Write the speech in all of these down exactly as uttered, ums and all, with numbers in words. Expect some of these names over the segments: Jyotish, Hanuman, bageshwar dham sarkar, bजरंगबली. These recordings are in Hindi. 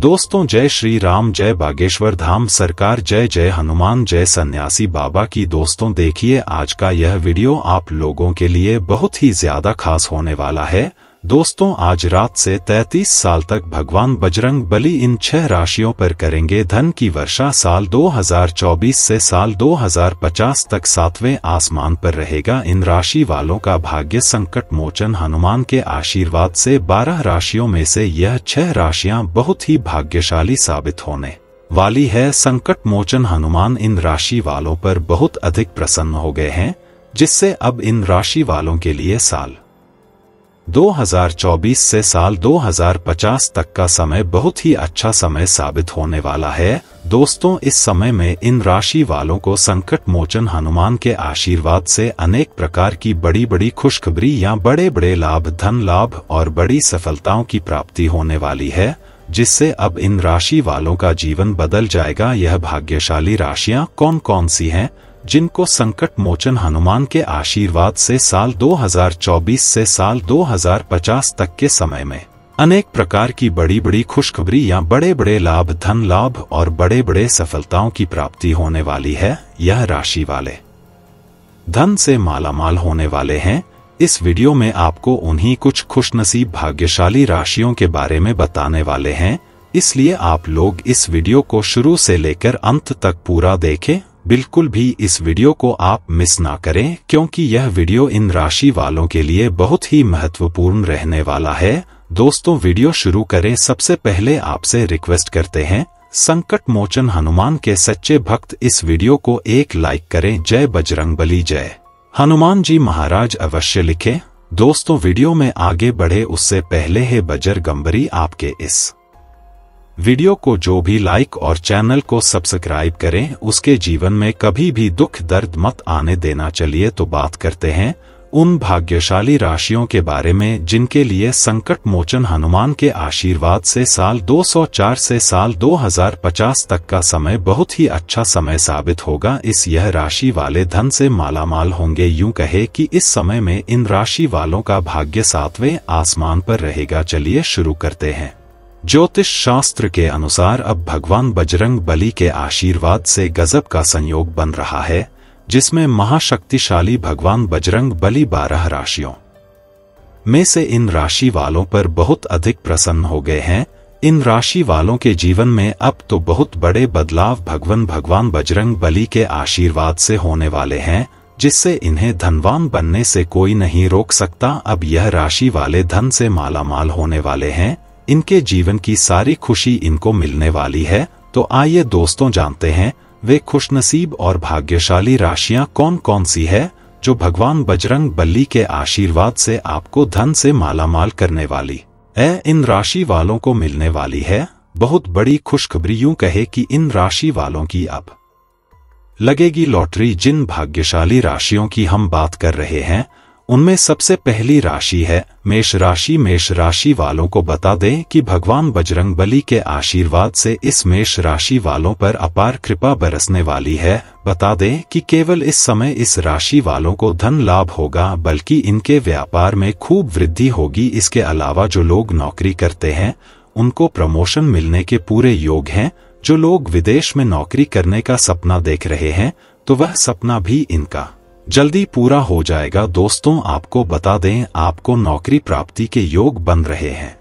दोस्तों जय श्री राम, जय बागेश्वर धाम सरकार, जय जय हनुमान, जय सन्यासी बाबा की। दोस्तों देखिए आज का यह वीडियो आप लोगों के लिए बहुत ही ज्यादा खास होने वाला है। दोस्तों आज रात से तैंतीस साल तक भगवान बजरंगबली इन छह राशियों पर करेंगे धन की वर्षा। साल दो हज़ार चौबीस से साल दो हज़ार पचास तक सातवें आसमान पर रहेगा। इन राशि वालों का भाग्य संकट मोचन हनुमान के आशीर्वाद से बारह राशियों में से यह छह राशियां बहुत ही भाग्यशाली साबित होने वाली है। संकट मोचन हनुमान इन राशि वालों पर बहुत अधिक प्रसन्न हो गए हैं, जिससे अब इन राशि वालों के लिए साल दो हज़ार चौबीस से साल दो हज़ार पचास तक का समय बहुत ही अच्छा समय साबित होने वाला है। दोस्तों इस समय में इन राशि वालों को संकट मोचन हनुमान के आशीर्वाद से अनेक प्रकार की बड़ी बड़ी खुशखबरी या बड़े बड़े लाभ, धन लाभ और बड़ी सफलताओं की प्राप्ति होने वाली है, जिससे अब इन राशि वालों का जीवन बदल जाएगा। यह भाग्यशाली राशियां कौन कौन सी हैं जिनको संकट मोचन हनुमान के आशीर्वाद से साल दो हज़ार चौबीस से साल दो हज़ार पचास तक के समय में अनेक प्रकार की बड़ी बड़ी खुशखबरी या बड़े बड़े लाभ, धन लाभ और बड़े बड़े सफलताओं की प्राप्ति होने वाली है। यह राशि वाले धन से मालामाल होने वाले हैं। इस वीडियो में आपको उन्हीं कुछ खुशनसीब भाग्यशाली राशियों के बारे में बताने वाले हैं, इसलिए आप लोग इस वीडियो को शुरू से लेकर अंत तक पूरा देखें। बिल्कुल भी इस वीडियो को आप मिस ना करें, क्योंकि यह वीडियो इन राशि वालों के लिए बहुत ही महत्वपूर्ण रहने वाला है। दोस्तों वीडियो शुरू करें। सबसे पहले आपसे रिक्वेस्ट करते हैं, संकट मोचन हनुमान के सच्चे भक्त इस वीडियो को एक लाइक करें। जय बजरंगबली, जय हनुमान जी महाराज अवश्य लिखें। दोस्तों वीडियो में आगे बढ़े उससे पहले है बजरंगबली, आपके इस वीडियो को जो भी लाइक और चैनल को सब्सक्राइब करें, उसके जीवन में कभी भी दुख दर्द मत आने देना। चलिए तो बात करते हैं उन भाग्यशाली राशियों के बारे में जिनके लिए संकट मोचन हनुमान के आशीर्वाद से साल दो सौ चार से साल दो हज़ार पचास तक का समय बहुत ही अच्छा समय साबित होगा। इस यह राशि वाले धन से मालामाल होंगे। यूं कहे कि इस समय में इन राशि वालों का भाग्य सातवें आसमान पर रहेगा। चलिए शुरू करते हैं। ज्योतिष शास्त्र के अनुसार अब भगवान बजरंगबली के आशीर्वाद से गजब का संयोग बन रहा है, जिसमें महाशक्तिशाली भगवान बजरंगबली बारह राशियों में से इन राशि वालों पर बहुत अधिक प्रसन्न हो गए हैं। इन राशि वालों के जीवन में अब तो बहुत बड़े बदलाव भगवान भगवान बजरंगबली के आशीर्वाद से होने वाले हैं, जिससे इन्हें धनवान बनने से कोई नहीं रोक सकता। अब यह राशि वाले धन से मालामाल होने वाले हैं। इनके जीवन की सारी खुशी इनको मिलने वाली है। तो आइए दोस्तों जानते हैं वे खुशनसीब और भाग्यशाली राशियां कौन कौन सी है जो भगवान बजरंगबली के आशीर्वाद से आपको धन से मालामाल करने वाली है। इन राशि वालों को मिलने वाली है बहुत बड़ी खुशखबरी। यूं कहे कि इन राशि वालों की अब लगेगी लॉटरी। जिन भाग्यशाली राशियों की हम बात कर रहे हैं उनमें सबसे पहली राशि है मेष राशि। मेष राशि वालों को बता दें कि भगवान बजरंगबली के आशीर्वाद से इस मेष राशि वालों पर अपार कृपा बरसने वाली है। बता दें कि केवल इस समय इस राशि वालों को धन लाभ होगा, बल्कि इनके व्यापार में खूब वृद्धि होगी। इसके अलावा जो लोग नौकरी करते हैं उनको प्रमोशन मिलने के पूरे योग हैं। जो लोग विदेश में नौकरी करने का सपना देख रहे हैं तो वह सपना भी इनका जल्दी पूरा हो जाएगा। दोस्तों आपको बता दें आपको नौकरी प्राप्ति के योग बन रहे हैं।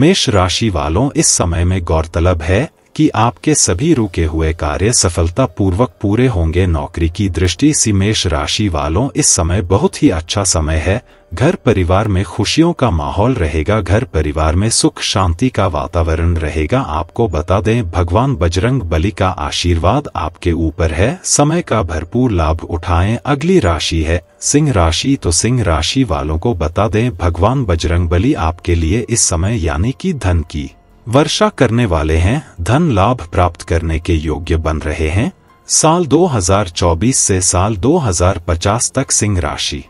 मेष राशि वालों इस समय में गौरतलब है कि आपके सभी रुके हुए कार्य सफलतापूर्वक पूरे होंगे। नौकरी की दृष्टि से मेष राशि वालों इस समय बहुत ही अच्छा समय है। घर परिवार में खुशियों का माहौल रहेगा। घर परिवार में सुख शांति का वातावरण रहेगा। आपको बता दें भगवान बजरंगबली का आशीर्वाद आपके ऊपर है, समय का भरपूर लाभ उठाएं। अगली राशि है सिंह राशि। तो सिंह राशि वालों को बता दें भगवान बजरंगबली आपके लिए इस समय यानी कि धन की वर्षा करने वाले हैं। धन लाभ प्राप्त करने के योग्य बन रहे हैं। साल दो हज़ार चौबीस से साल दो हज़ार पचास तक सिंह राशि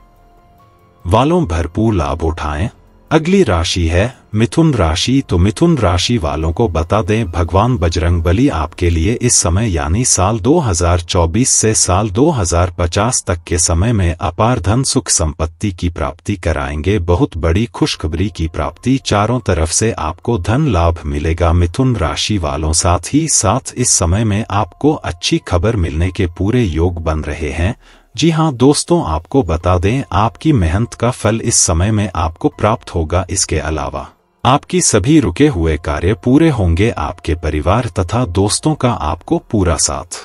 वालों भरपूर लाभ उठाएं। अगली राशि है मिथुन राशि तो मिथुन राशि वालों को बता दें, भगवान बजरंगबली आपके लिए इस समय यानी साल दो हज़ार चौबीस से साल दो हज़ार पचास तक के समय में अपार धन सुख संपत्ति की प्राप्ति कराएंगे। बहुत बड़ी खुशखबरी की प्राप्ति, चारों तरफ से आपको धन लाभ मिलेगा मिथुन राशि वालों। साथ ही साथ इस समय में आपको अच्छी खबर मिलने के पूरे योग बन रहे हैं। जी हाँ दोस्तों, आपको बता दें आपकी मेहनत का फल इस समय में आपको प्राप्त होगा। इसके अलावा आपकी सभी रुके हुए कार्य पूरे होंगे। आपके परिवार तथा दोस्तों का आपको पूरा साथ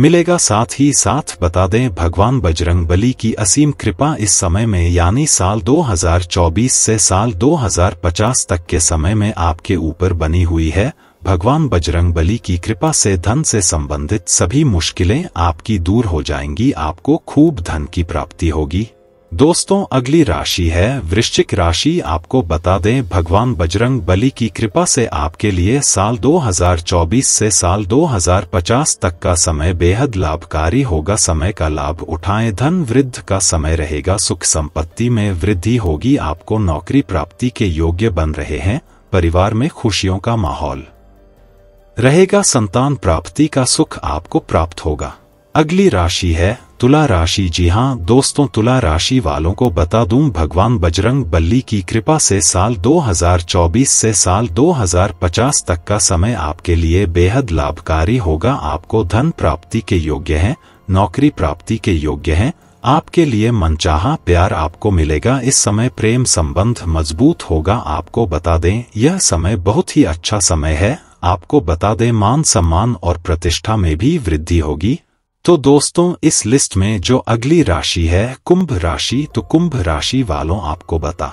मिलेगा। साथ ही साथ बता दें भगवान बजरंगबली की असीम कृपा इस समय में यानी साल दो हज़ार चौबीस से साल दो हज़ार पचास तक के समय में आपके ऊपर बनी हुई है। भगवान बजरंगबली की कृपा से धन से संबंधित सभी मुश्किलें आपकी दूर हो जाएंगी। आपको खूब धन की प्राप्ति होगी। दोस्तों अगली राशि है वृश्चिक राशि। आपको बता दें भगवान बजरंगबली की कृपा से आपके लिए साल दो हज़ार चौबीस से साल दो हज़ार पचास तक का समय बेहद लाभकारी होगा। समय का लाभ उठाएं, धन वृद्धि का समय रहेगा। सुख संपत्ति में वृद्धि होगी। आपको नौकरी प्राप्ति के योग्य बन रहे हैं। परिवार में खुशियों का माहौल रहेगा। संतान प्राप्ति का सुख आपको प्राप्त होगा। अगली राशि है तुला राशि। जी हाँ दोस्तों, तुला राशि वालों को बता दूं भगवान बजरंगबली की कृपा से साल दो हज़ार चौबीस से साल दो हज़ार पचास तक का समय आपके लिए बेहद लाभकारी होगा। आपको धन प्राप्ति के योग्य हैं, नौकरी प्राप्ति के योग्य हैं। आपके लिए मनचाहा प्यार आपको मिलेगा। इस समय प्रेम संबंध मजबूत होगा। आपको बता दें यह समय बहुत ही अच्छा समय है। आपको बता दें मान सम्मान और प्रतिष्ठा में भी वृद्धि होगी। तो दोस्तों इस लिस्ट में जो अगली राशि है कुंभ राशि, तो कुंभ राशि वालों आपको बता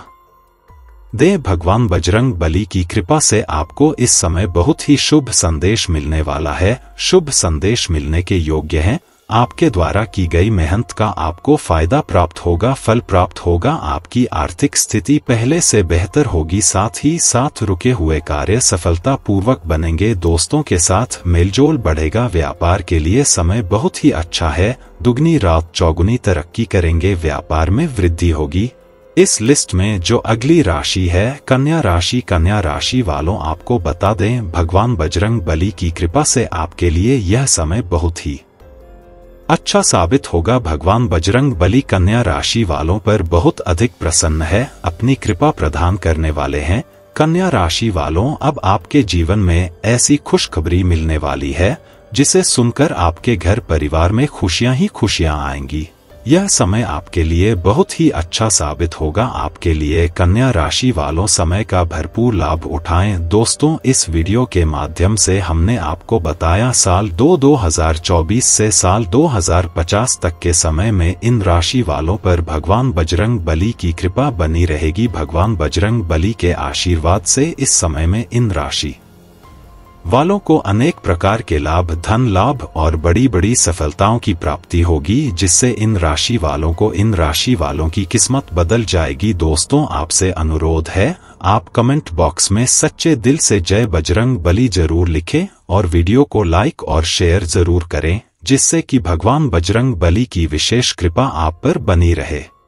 दें भगवान बजरंगबली की कृपा से आपको इस समय बहुत ही शुभ संदेश मिलने वाला है। शुभ संदेश मिलने के योग्य हैं। आपके द्वारा की गई मेहनत का आपको फायदा प्राप्त होगा, फल प्राप्त होगा। आपकी आर्थिक स्थिति पहले से बेहतर होगी। साथ ही साथ रुके हुए कार्य सफलता पूर्वक बनेंगे। दोस्तों के साथ मेलजोल बढ़ेगा। व्यापार के लिए समय बहुत ही अच्छा है। दुगनी रात चौगुनी तरक्की करेंगे। व्यापार में वृद्धि होगी। इस लिस्ट में जो अगली राशि है कन्या राशि। कन्या राशि वालों आपको बता दें भगवान बजरंगबली की कृपा से आपके लिए यह समय बहुत ही अच्छा साबित होगा। भगवान बजरंगबली कन्या राशि वालों पर बहुत अधिक प्रसन्न है, अपनी कृपा प्रदान करने वाले हैं। कन्या राशि वालों, अब आपके जीवन में ऐसी खुशखबरी मिलने वाली है जिसे सुनकर आपके घर परिवार में खुशियां ही खुशियां आएंगी। यह समय आपके लिए बहुत ही अच्छा साबित होगा। आपके लिए कन्या राशि वालों समय का भरपूर लाभ उठाएं। दोस्तों इस वीडियो के माध्यम से हमने आपको बताया साल दो हज़ार चौबीस से साल दो हज़ार पचास तक के समय में इन राशि वालों पर भगवान बजरंगबली की कृपा बनी रहेगी। भगवान बजरंगबली के आशीर्वाद से इस समय में इन राशि वालों को अनेक प्रकार के लाभ, धन लाभ और बड़ी बड़ी सफलताओं की प्राप्ति होगी, जिससे इन राशि वालों को इन राशि वालों की किस्मत बदल जाएगी। दोस्तों आपसे अनुरोध है आप कमेंट बॉक्स में सच्चे दिल से जय बजरंगबली जरूर लिखें और वीडियो को लाइक और शेयर जरूर करें, जिससे कि भगवान बजरंगबली की विशेष कृपा आप पर बनी रहे।